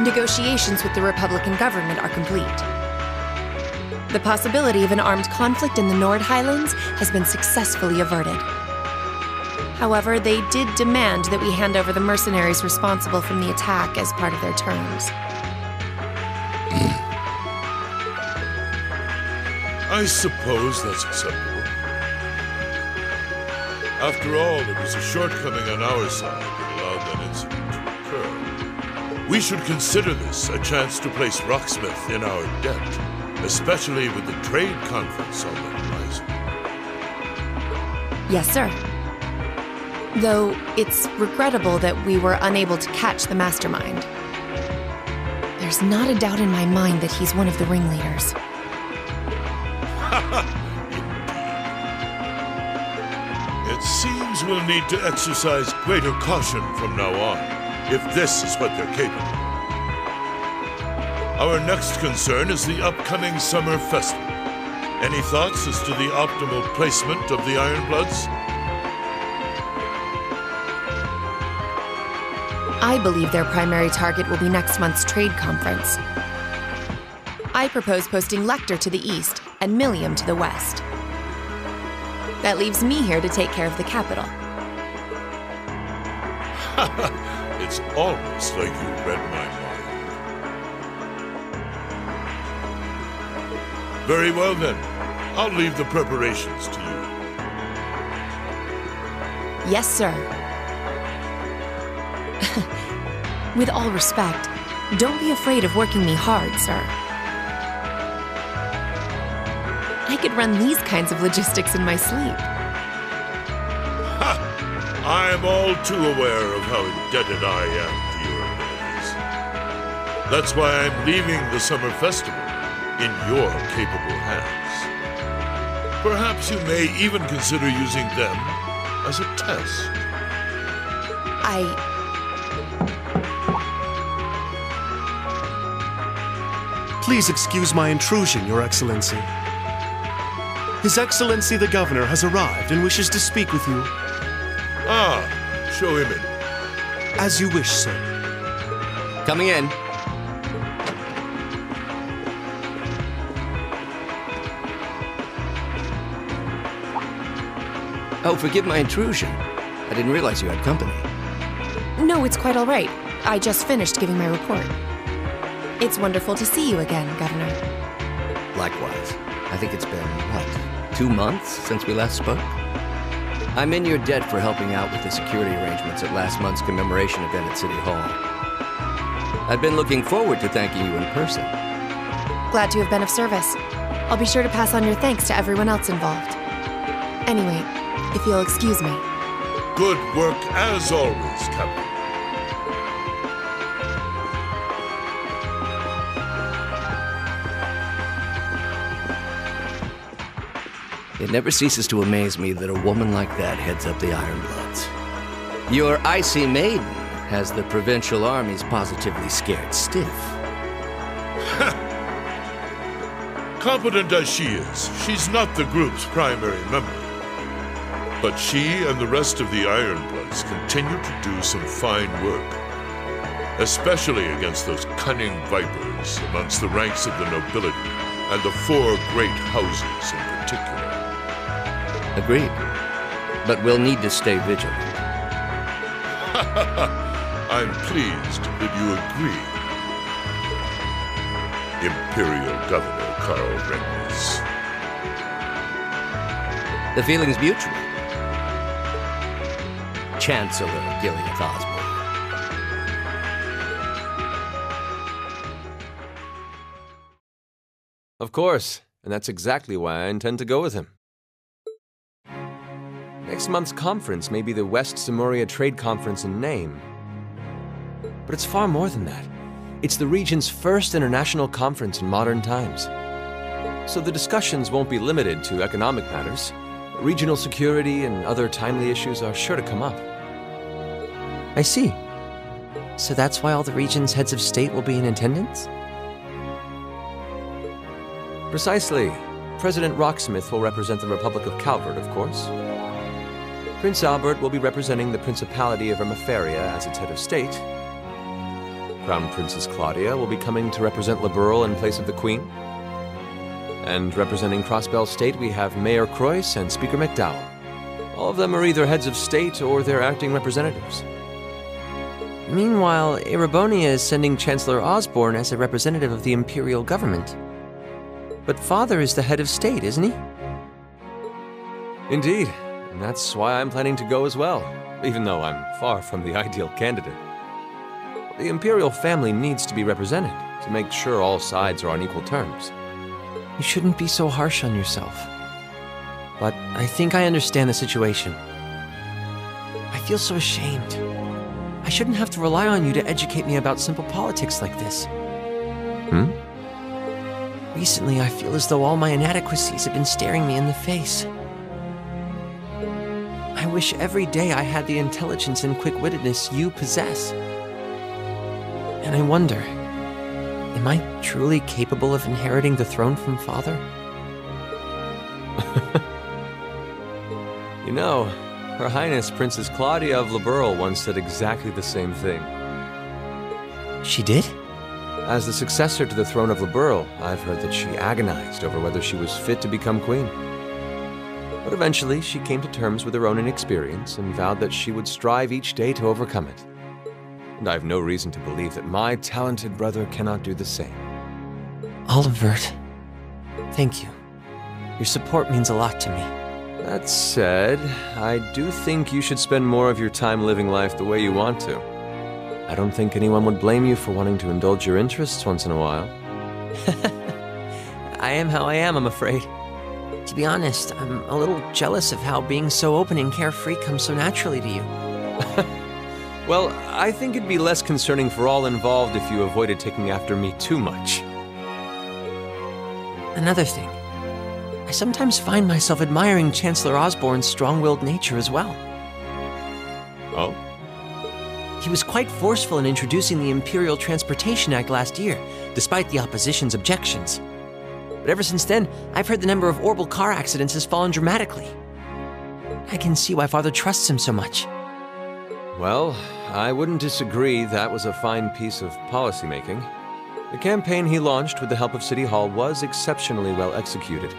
Negotiations with the Republican government are complete. The possibility of an armed conflict in the Nord Highlands has been successfully averted. However, they did demand that we hand over the mercenaries responsible from the attack as part of their terms. I suppose that's acceptable. After all, it was a shortcoming on our side that allowed that incident to occur. We should consider this a chance to place Rocksmith in our debt, especially with the trade conference on the horizon. Yes, sir. Though it's regrettable that we were unable to catch the mastermind. There's not a doubt in my mind that he's one of the ringleaders. It seems we'll need to exercise greater caution from now on, if this is what they're capable of. Our next concern is the upcoming summer festival. Any thoughts as to the optimal placement of the Ironbloods? I believe their primary target will be next month's trade conference. I propose posting Lecter to the east and Milliam to the west. That leaves me here to take care of the capital. It's almost like you read my mind. Very well then. I'll leave the preparations to you. Yes, sir. With all respect, don't be afraid of working me hard, sir. I could run these kinds of logistics in my sleep. Ha! I'm all too aware of how indebted I am to your abilities. That's why I'm leaving the summer festival in your capable hands. Perhaps you may even consider using them as a test. Please excuse my intrusion, Your Excellency. His Excellency the Governor has arrived and wishes to speak with you. Ah, show him in. As you wish, sir. Coming in. Oh, forgive my intrusion. I didn't realize you had company. No, it's quite all right. I just finished giving my report. It's wonderful to see you again, Governor. Likewise. I think it's been, what, 2 months since we last spoke? I'm in your debt for helping out with the security arrangements at last month's commemoration event at City Hall. I've been looking forward to thanking you in person. Glad to have been of service. I'll be sure to pass on your thanks to everyone else involved. Anyway, if you'll excuse me. Good work as always, Captain. It never ceases to amaze me that a woman like that heads up the Ironbloods. Your icy maiden has the provincial armies positively scared stiff. Competent as she is, she's not the group's primary member. But she and the rest of the Ironbloods continue to do some fine work, especially against those cunning vipers amongst the ranks of the nobility and the four great houses in particular. Agreed. But we'll need to stay vigilant. I'm pleased that you agree, Imperial Governor Carl Rednus. The feeling's mutual. Chancellor Gillian Osborne. Of course, and that's exactly why I intend to go with him. Next month's conference may be the West Samoria Trade Conference in name, but it's far more than that. It's the region's first international conference in modern times. So the discussions won't be limited to economic matters. Regional security and other timely issues are sure to come up. I see. So that's why all the region's heads of state will be in attendance? Precisely. President Rocksmith will represent the Republic of Calvert, of course. Prince Albert will be representing the Principality of Armaferia as its head of state. Crown Princess Claudia will be coming to represent Liberl in place of the Queen. And representing Crossbell State, we have Mayor Croyce and Speaker McDowell. All of them are either heads of state or their acting representatives. Meanwhile, Erebonia is sending Chancellor Osborne as a representative of the Imperial government. But Father is the head of state, isn't he? Indeed, and that's why I'm planning to go as well, even though I'm far from the ideal candidate. The Imperial family needs to be represented to make sure all sides are on equal terms. You shouldn't be so harsh on yourself. But I think I understand the situation. I feel so ashamed. I shouldn't have to rely on you to educate me about simple politics like this. Hmm? Recently, I feel as though all my inadequacies have been staring me in the face. I wish every day I had the intelligence and quick-wittedness you possess. And I wonder, am I truly capable of inheriting the throne from Father? You know, Her Highness Princess Claudia of Liberl once said exactly the same thing. She did? As the successor to the throne of Liberl, I've heard that she agonized over whether she was fit to become queen. But eventually, she came to terms with her own inexperience and vowed that she would strive each day to overcome it. And I have no reason to believe that my talented brother cannot do the same. Olivert, thank you. Your support means a lot to me. That said, I do think you should spend more of your time living life the way you want to. I don't think anyone would blame you for wanting to indulge your interests once in a while. I am how I am, I'm afraid. To be honest, I'm a little jealous of how being so open and carefree comes so naturally to you. Well, I think it'd be less concerning for all involved if you avoided taking after me too much. Another thing, I sometimes find myself admiring Chancellor Osborne's strong-willed nature as well. Oh? He was quite forceful in introducing the Imperial Transportation Act last year, despite the opposition's objections. But ever since then, I've heard the number of orbital car accidents has fallen dramatically. I can see why Father trusts him so much. Well, I wouldn't disagree that was a fine piece of policymaking. The campaign he launched with the help of City Hall was exceptionally well executed.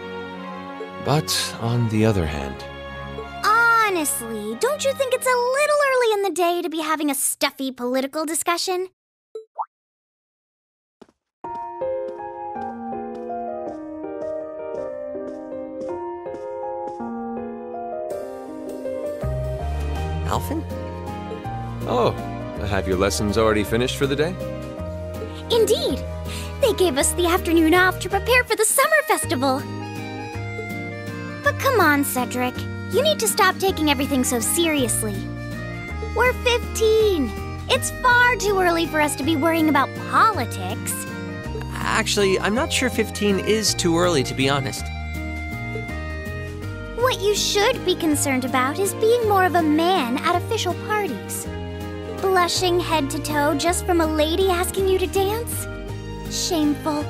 But on the other hand... Honestly, don't you think it's a little early in the day to be having a stuffy political discussion? Alfen? Oh, have your lessons already finished for the day? Indeed! They gave us the afternoon off to prepare for the summer festival! But come on, Cedric. You need to stop taking everything so seriously. We're 15! It's far too early for us to be worrying about politics. Actually, I'm not sure 15 is too early, to be honest. What you should be concerned about is being more of a man at official parties. Blushing head to toe just from a lady asking you to dance? Shameful.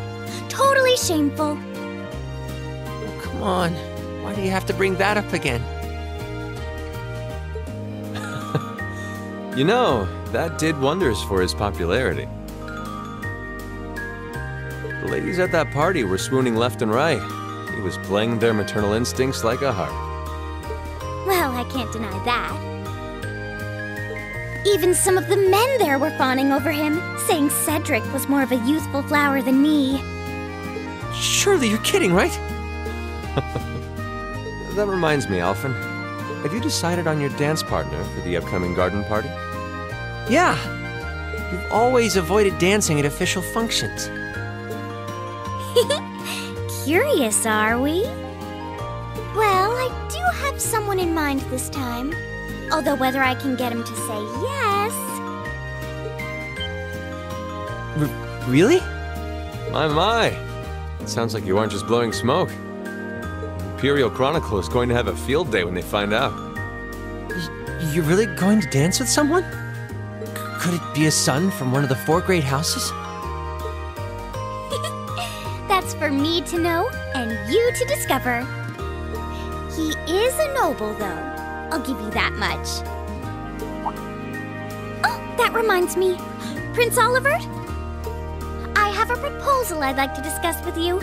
Totally shameful. Oh, come on. Why do you have to bring that up again? You know, that did wonders for his popularity. The ladies at that party were swooning left and right. He was playing their maternal instincts like a harp. Well, I can't deny that. Even some of the men there were fawning over him, saying Cedric was more of a youthful flower than me. Surely you're kidding, right? That reminds me, Alfen. Have you decided on your dance partner for the upcoming garden party? Yeah. You've always avoided dancing at official functions. Curious, are we? Well, I do have someone in mind this time. Although whether I can get him to say yes... Really? My. It sounds like you aren't just blowing smoke. Imperial Chronicle is going to have a field day when they find out. You're really going to dance with someone? Could it be a son from one of the 4 great houses? That's for me to know and you to discover. He is a noble, though. I'll give you that much. Oh, that reminds me. Prince Olivert? I have a proposal I'd like to discuss with you.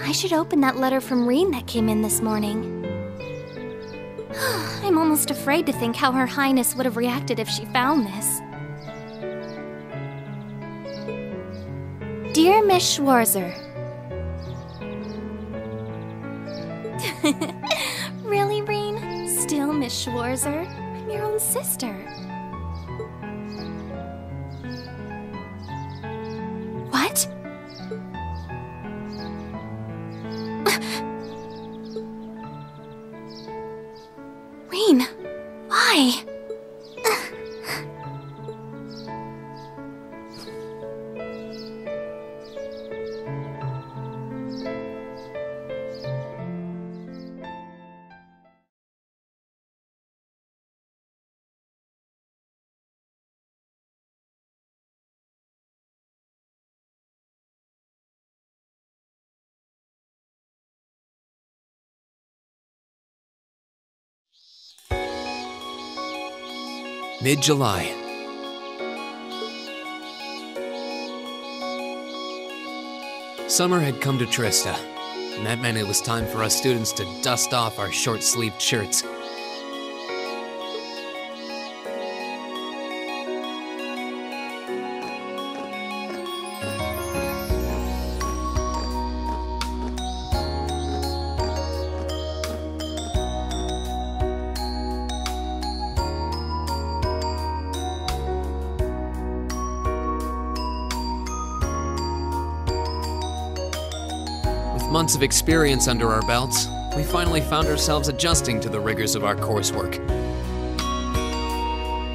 I should open that letter from Reen that came in this morning. I'm almost afraid to think how Her Highness would have reacted if she found this. Dear Miss Schwarzer. Really, Reen? Still Miss Schwarzer? I'm your own sister. What? Mid-July. Summer had come to Trista, and that meant it was time for us students to dust off our short-sleeved shirts. Months of experience under our belts, we finally found ourselves adjusting to the rigors of our coursework.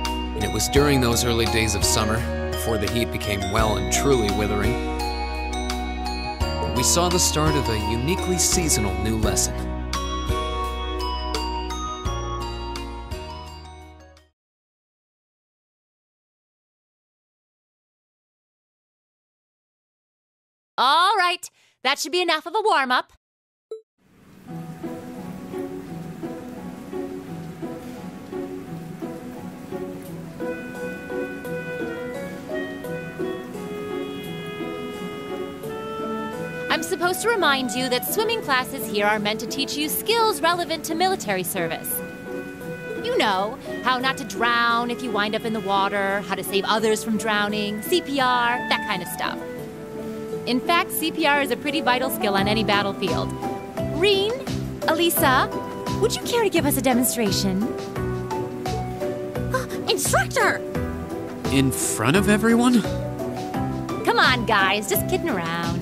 And it was during those early days of summer, before the heat became well and truly withering, we saw the start of a uniquely seasonal new lesson. All right. That should be enough of a warm-up. I'm supposed to remind you that swimming classes here are meant to teach you skills relevant to military service. You know, how not to drown if you wind up in the water, how to save others from drowning, CPR, that kind of stuff. In fact, CPR is a pretty vital skill on any battlefield. Reen, Alisa, would you care to give us a demonstration? Instructor! In front of everyone? Come on, guys, just kidding around.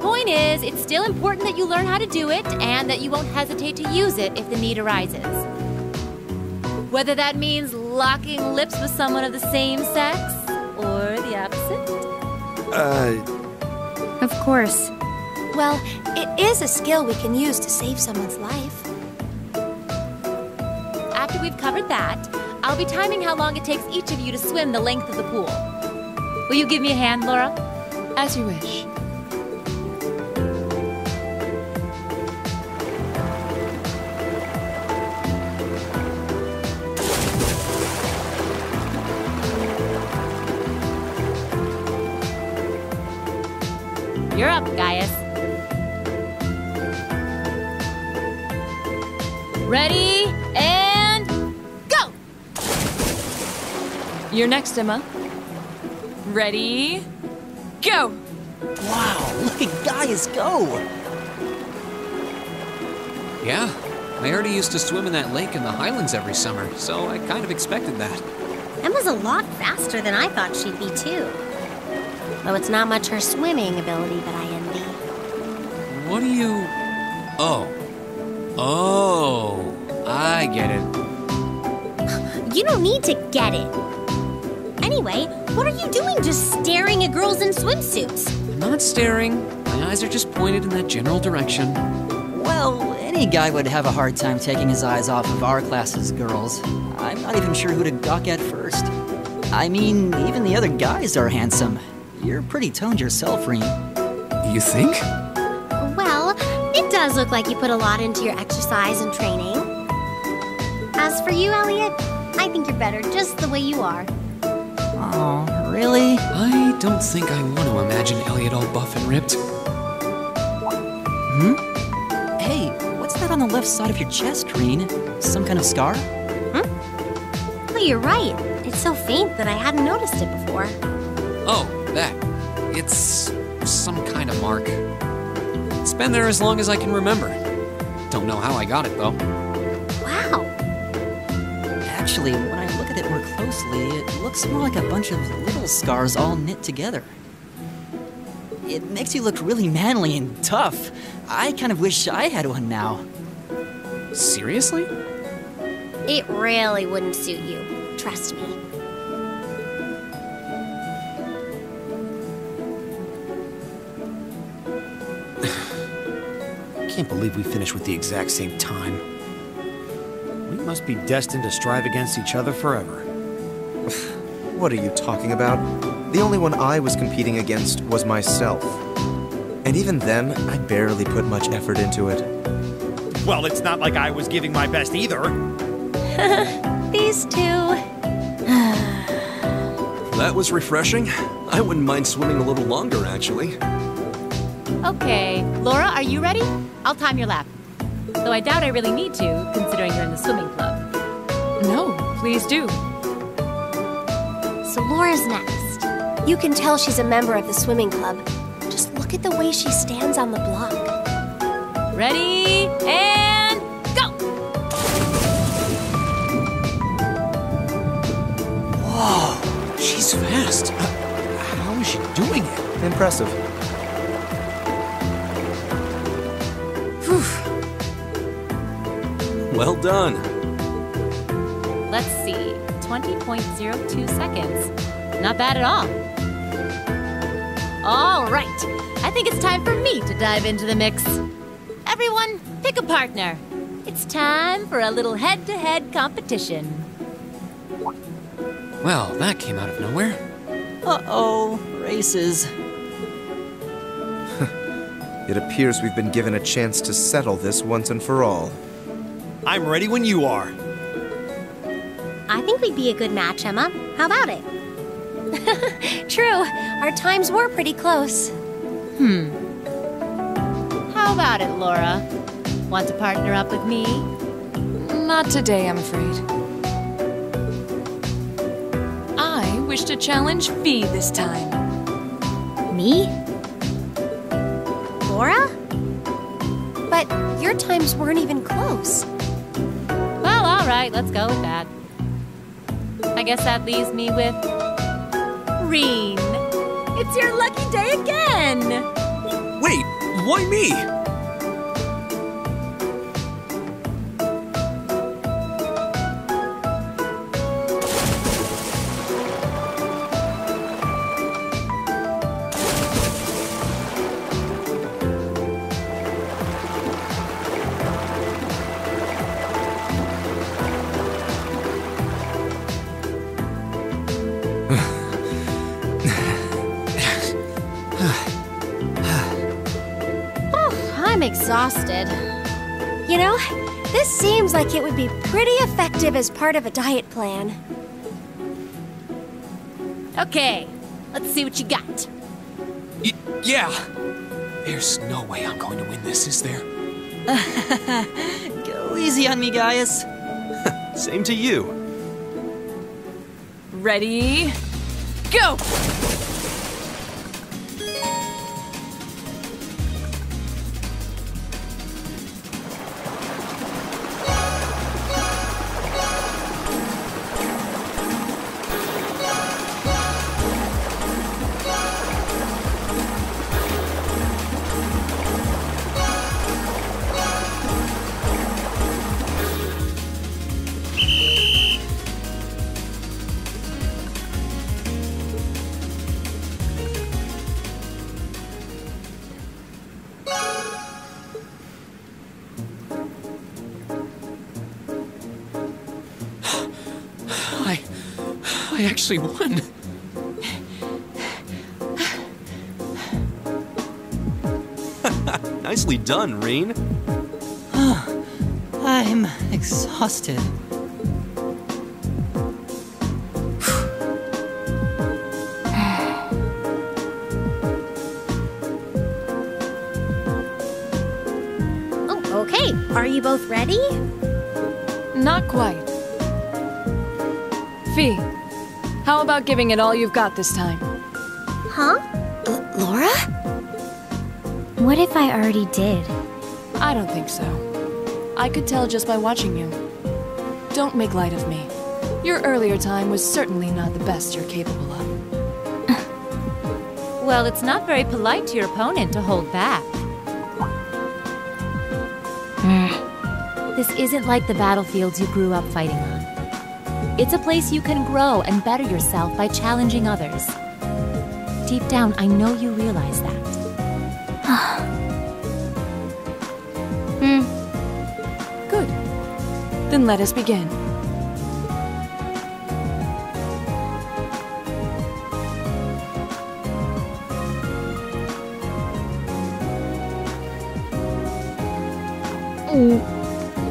Point is, it's still important that you learn how to do it and that you won't hesitate to use it if the need arises. Whether that means locking lips with someone of the same sex or the opposite. Of course. Well, it is a skill we can use to save someone's life. After we've covered that, I'll be timing how long it takes each of you to swim the length of the pool. Will you give me a hand, Laura? As you wish. You're up, Gaius. Ready, and go! You're next, Emma. Ready, go! Wow, look at Gaius go! Yeah, I already used to swim in that lake in the Highlands every summer, so I kind of expected that. Emma's a lot faster than I thought she'd be, too. Though it's not much her swimming ability that I envy. What do you... Oh. Oh. I I get it. You don't need to get it. Anyway, what are you doing just staring at girls in swimsuits? I'm not staring. My eyes are just pointed in that general direction. Well, any guy would have a hard time taking his eyes off of our class's girls. I'm not even sure who to gawk at first. I mean, even the other guys are handsome. You're pretty toned yourself, Reen. You think? Well, it does look like you put a lot into your exercise and training. As for you, Elliot, I think you're better just the way you are. Oh, really? I don't think I want to imagine Elliot all buff and ripped. Hmm? Hey, what's that on the left side of your chest, Reen? Some kind of scar? Hmm? Well, you're right. It's so faint that I hadn't noticed it before. Oh, that. It's some kind of mark. It's been there as long as I can remember. Don't know how I got it, though. Wow. Actually, when I look at it more closely, it looks more like a bunch of little scars all knit together. It makes you look really manly and tough. I kind of wish I had one now. Seriously? It really wouldn't suit you. Trust me. I can't believe we finished with the exact same time. We must be destined to strive against each other forever. What are you talking about? The only one I was competing against was myself. And even then, I barely put much effort into it. Well, it's not like I was giving my best either. These two. That was refreshing. I wouldn't mind swimming a little longer, actually. Okay, Laura, are you ready? I'll time your lap. Though I doubt I really need to, considering you're in the swimming club. No, please do. So Laura's next. You can tell she's a member of the swimming club. Just look at the way she stands on the block. Ready, and go! Whoa, she's fast. How is she doing it? Impressive. Well done. Let's see, 20.02 seconds. Not bad at all. All right, I think it's time for me to dive into the mix. Everyone, pick a partner. It's time for a little head-to-head competition. Well, that came out of nowhere. Uh-oh, races. It appears we've been given a chance to settle this once and for all. I'm ready when you are. I think we'd be a good match, Emma. How about it? True. Our times were pretty close. Hmm. How about it, Laura? Want to partner up with me? Not today, I'm afraid. I wish to challenge Fie this time. Me? Laura? But your times weren't even close. All right, let's go with that. I guess that leaves me with Reen. It's your lucky day again. Wait, why me? Exhausted. You know, this seems like it would be pretty effective as part of a diet plan. Okay, let's see what you got. Yeah. There's no way I'm going to win this, is there? Go easy on me, Gaius. Same to you. Ready? Go! I actually won. Nicely done, Reen. Oh, I'm exhausted. Okay, are you both ready? Not quite. Fie, how about giving it all you've got this time? Huh? Laura? What if I already did? I don't think so. I could tell just by watching you. Don't make light of me. Your earlier time was certainly not the best you're capable of. Well, it's not very polite to your opponent to hold back. This isn't like the battlefields you grew up fighting on. It's a place you can grow and better yourself by challenging others. Deep down, I know you realize that. Good. Then let us begin.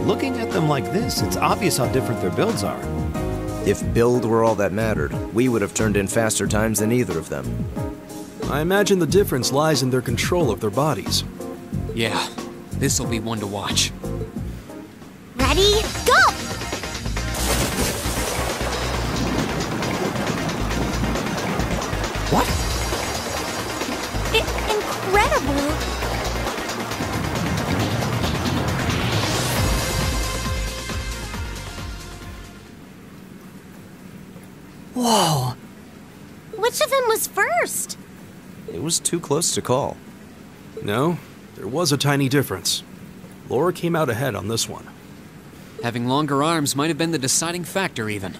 Looking at them like this, it's obvious how different their builds are. If build were all that mattered, we would have turned in faster times than either of them. I imagine the difference lies in their control of their bodies. Yeah, this'll be one to watch. Ready, go! What? It's incredible! Whoa! Which of them was first? It was too close to call. No, there was a tiny difference. Laura came out ahead on this one. Having longer arms might have been the deciding factor, even.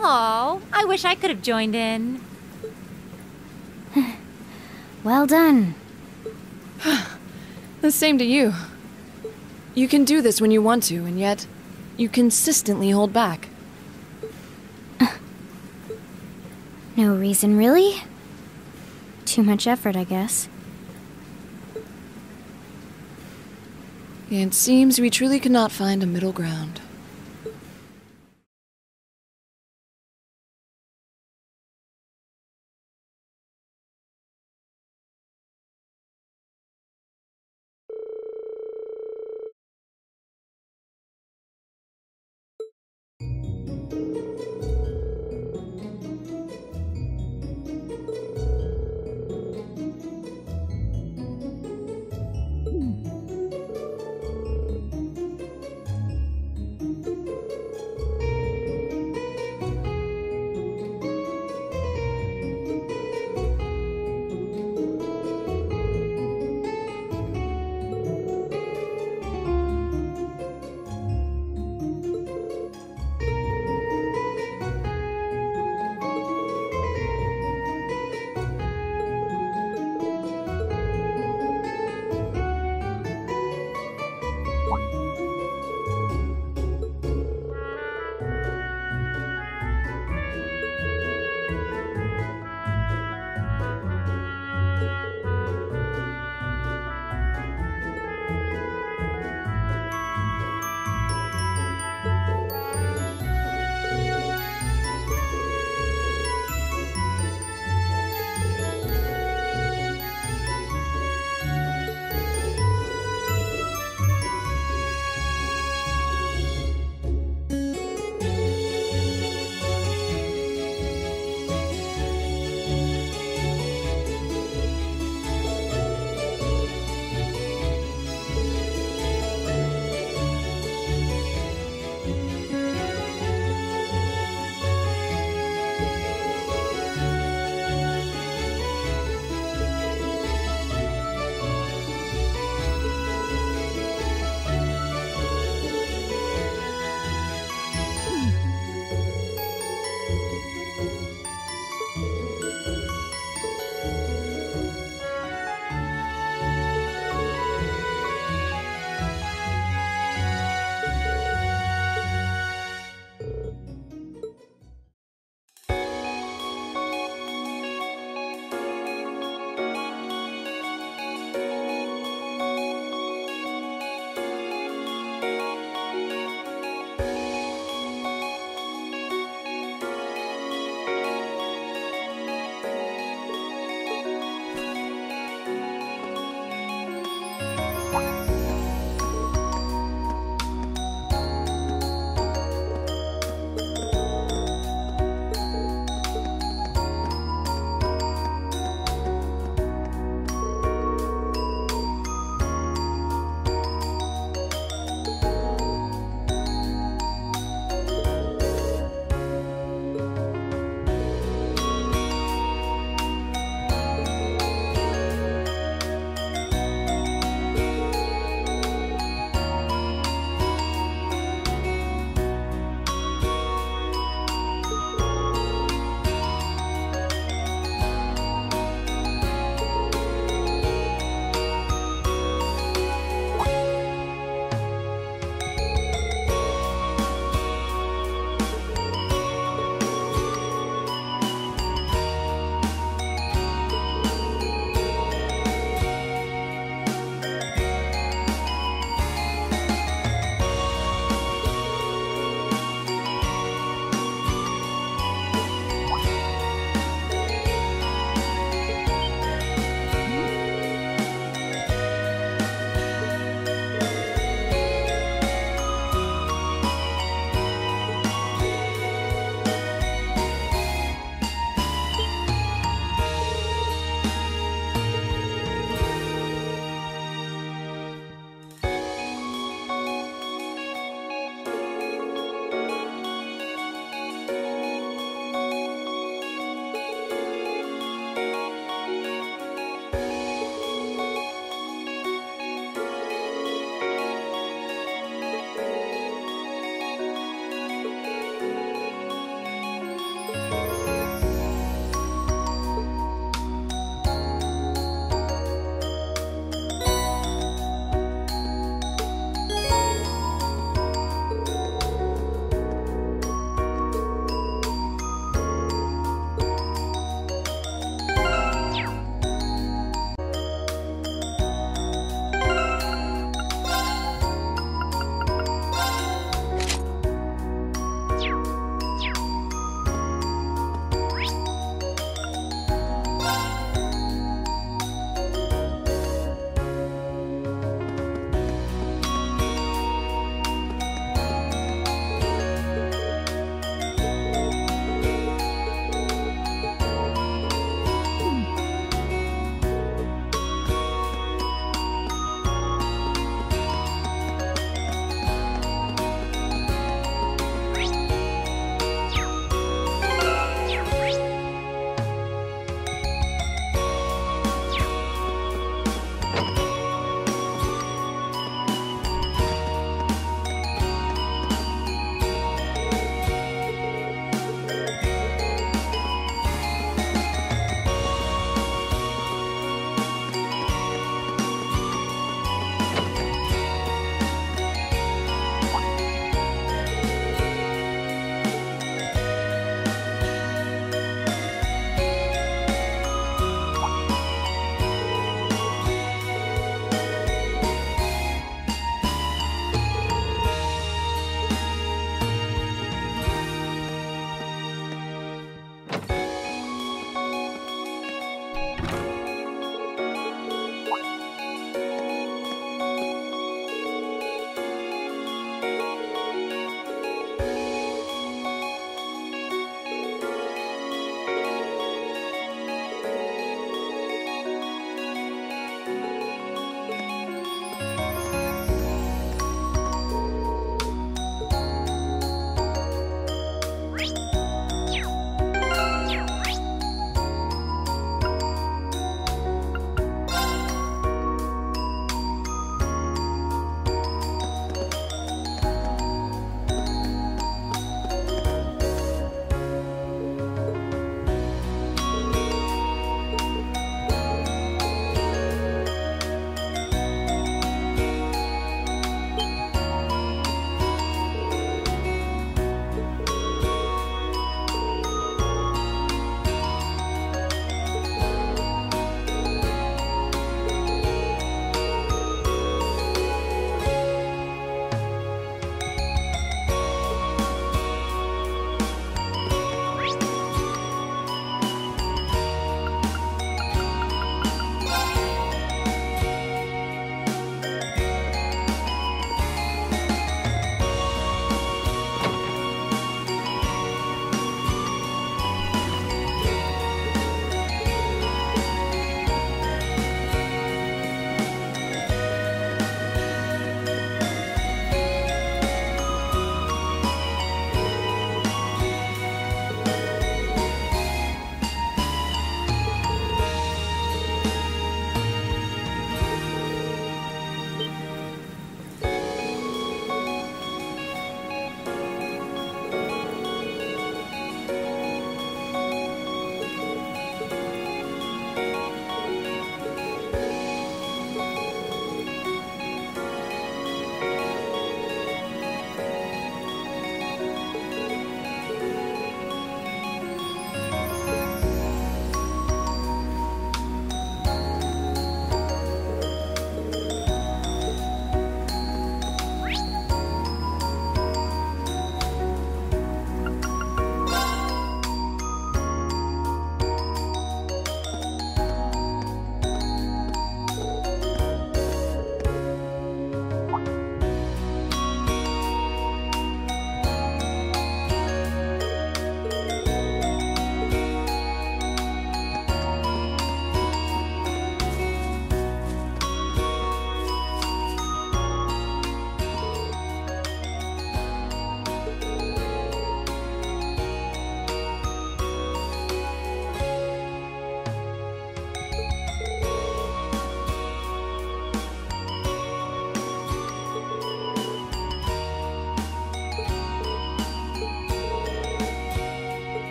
Aw, I wish I could have joined in. Well done. The same to you. You can do this when you want to, and yet, you consistently hold back. No reason, really? Too much effort, I guess. It seems we truly cannot find a middle ground.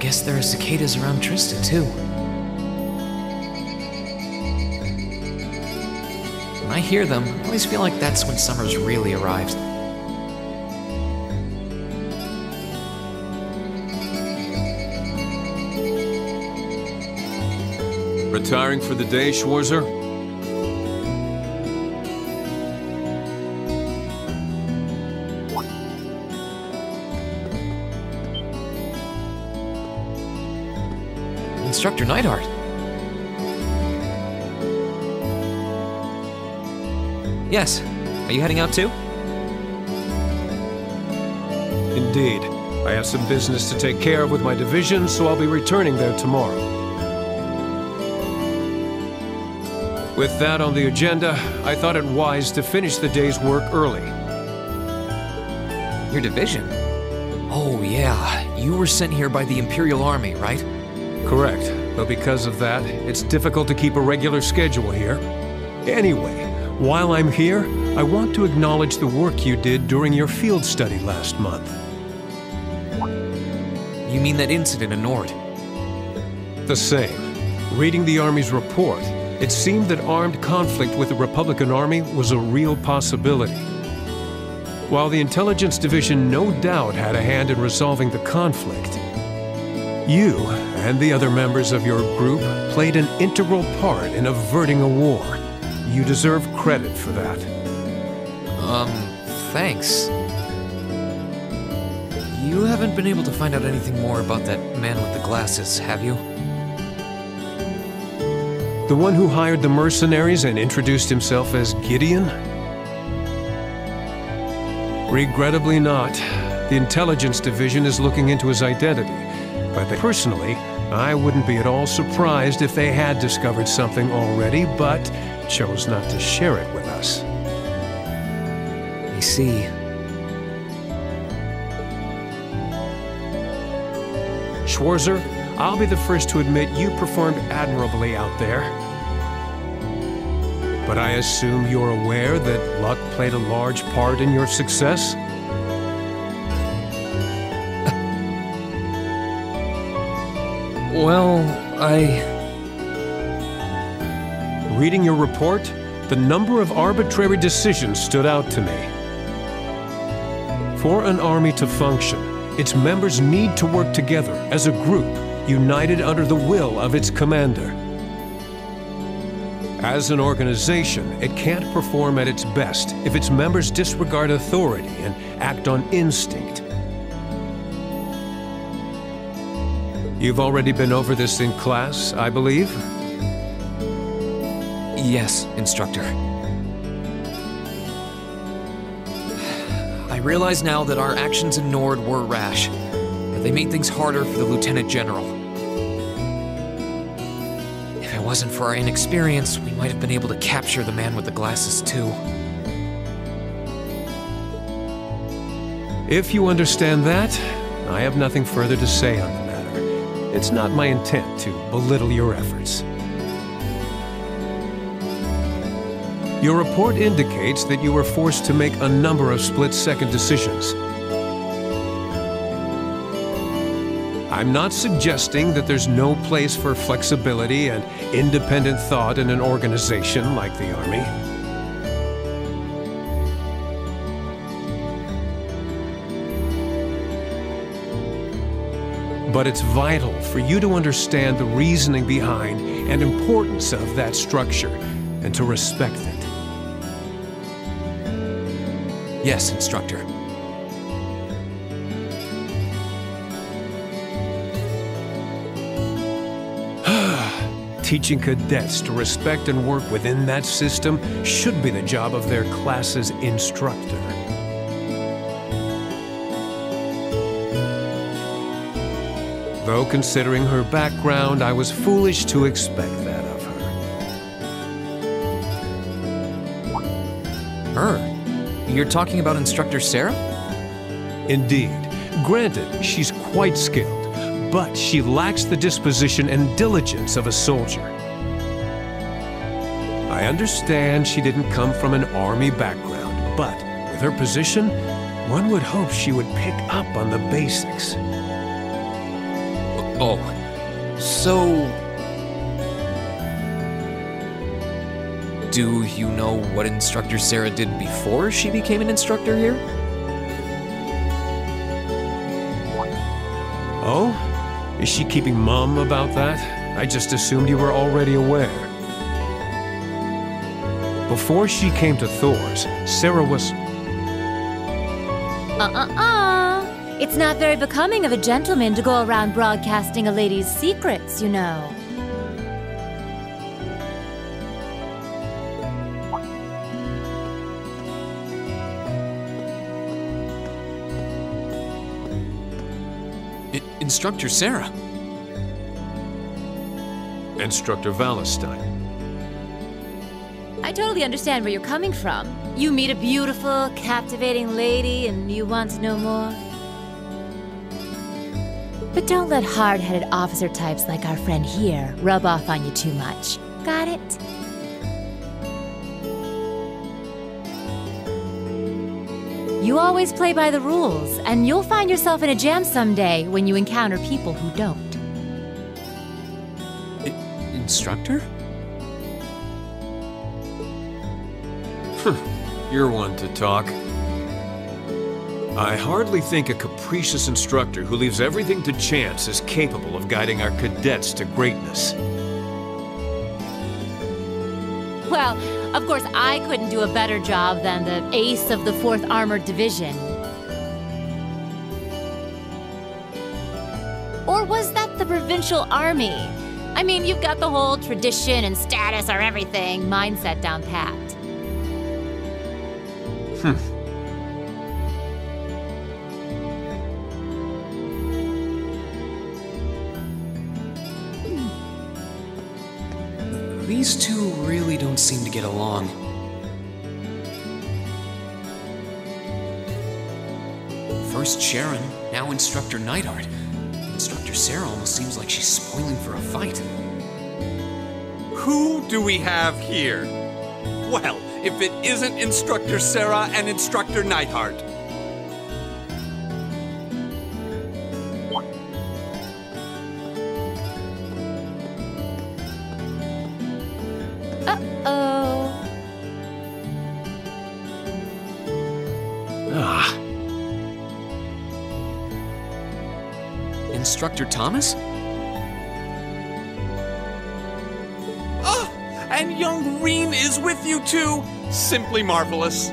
guess there are cicadas around Trista, too. When I hear them, I always feel like that's when summer's really arrived. Retiring for the day, Schwarzer? Instructor Neidhart. Yes. Are you heading out too? Indeed. I have some business to take care of with my division, so I'll be returning there tomorrow. With that on the agenda, I thought it wise to finish the day's work early. Your division? Oh yeah, you were sent here by the Imperial Army, right? Correct, but because of that, it's difficult to keep a regular schedule here. Anyway, while I'm here, I want to acknowledge the work you did during your field study last month. You mean that incident in Nord? The same. Reading the Army's report, it seemed that armed conflict with the Republican Army was a real possibility. While the Intelligence Division no doubt had a hand in resolving the conflict, you and the other members of your group played an integral part in averting a war. You deserve credit for that. Thanks. You haven't been able to find out anything more about that man with the glasses, have you? The one who hired the mercenaries and introduced himself as Gideon? Regrettably not. The Intelligence Division is looking into his identity, but personally, I wouldn't be at all surprised if they had discovered something already, but chose not to share it with us. I see. Schwarzer? I'll be the first to admit you performed admirably out there. But I assume you're aware that luck played a large part in your success? Well, Reading your report, the number of arbitrary decisions stood out to me. For an army to function, its members need to work together as a group, united under the will of its commander. As an organization, it can't perform at its best if its members disregard authority and act on instinct. You've already been over this in class, I believe? Yes, Instructor. I realize now that our actions in Nord were rash. They made things harder for the Lieutenant General. If it wasn't for our inexperience, we might have been able to capture the man with the glasses, too. If you understand that, I have nothing further to say on the matter. It's not my intent to belittle your efforts. Your report indicates that you were forced to make a number of split-second decisions. I'm not suggesting that there's no place for flexibility and independent thought in an organization like the Army. But it's vital for you to understand the reasoning behind and importance of that structure and to respect it. Yes, Instructor. Teaching cadets to respect and work within that system should be the job of their class's instructor. Though considering her background, I was foolish to expect that of her. Her? You're talking about Instructor Sarah? Indeed. Granted, she's quite skilled, but she lacks the disposition and diligence of a soldier. I understand she didn't come from an army background, but with her position, one would hope she would pick up on the basics. people. So... do you know what instructor Sarah did before she became an instructor here? Oh? Is she keeping mum about that? I just assumed you were already aware. Before she came to Thor's, Sarah was... It's not very becoming of a gentleman to go around broadcasting a lady's secrets, you know. Instructor Sarah. Instructor Valentine. I totally understand where you're coming from. You meet a beautiful, captivating lady and you want to know more. But don't let hard-headed officer types like our friend here rub off on you too much. Got it? You always play by the rules, and you'll find yourself in a jam someday when you encounter people who don't. Instructor? You're one to talk. I hardly think a capricious instructor who leaves everything to chance is capable of guiding our cadets to greatness. Well, of course, I couldn't do a better job than the ace of the 4th Armored Division. Or was that the Provincial Army? I mean, you've got the whole tradition and status or everything mindset down pat. These two really don't seem to get along. First Sharon, now Instructor Neidhart. Instructor Sarah almost seems like she's spoiling for a fight. Who do we have here? Well, if it isn't Instructor Sarah and Instructor Neidhart. Instructor Thomas? Oh, and young Reen is with you too! Simply marvelous.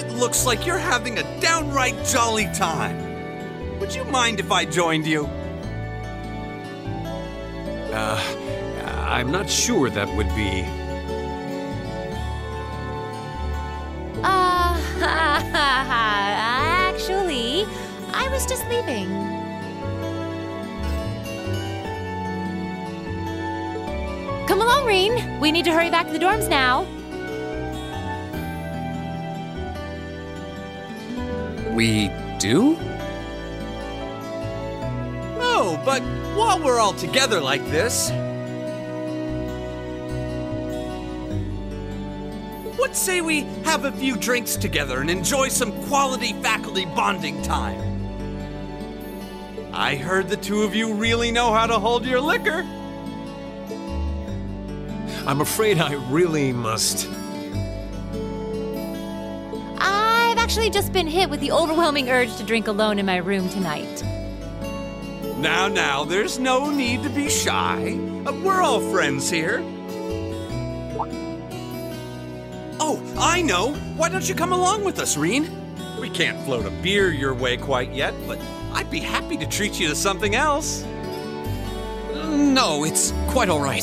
It looks like you're having a downright jolly time. Would you mind if I joined you? I'm not sure that would be... actually... I was just leaving. Come along, Reen. We need to hurry back to the dorms now. We do? No, but while we're all together like this... what say we have a few drinks together and enjoy some quality faculty bonding time? I heard the two of you really know how to hold your liquor. I'm afraid I really must. I've actually just been hit with the overwhelming urge to drink alone in my room tonight. Now, there's no need to be shy. We're all friends here. Oh, I know. Why don't you come along with us, Reen? We can't float a beer your way quite yet, but... I'd be happy to treat you to something else. No, it's quite all right.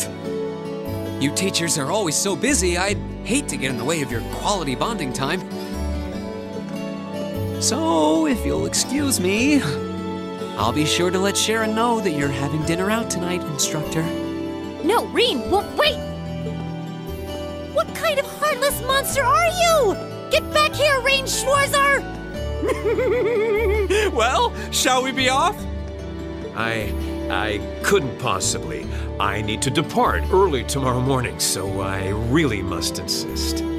You teachers are always so busy, I'd hate to get in the way of your quality bonding time. So, if you'll excuse me, I'll be sure to let Sharon know that you're having dinner out tonight, Instructor. No, Reen, wait! What kind of heartless monster are you? Get back here, Rean Schwarzer! Well, shall we be off? I couldn't possibly. I need to depart early tomorrow morning, so I really must insist.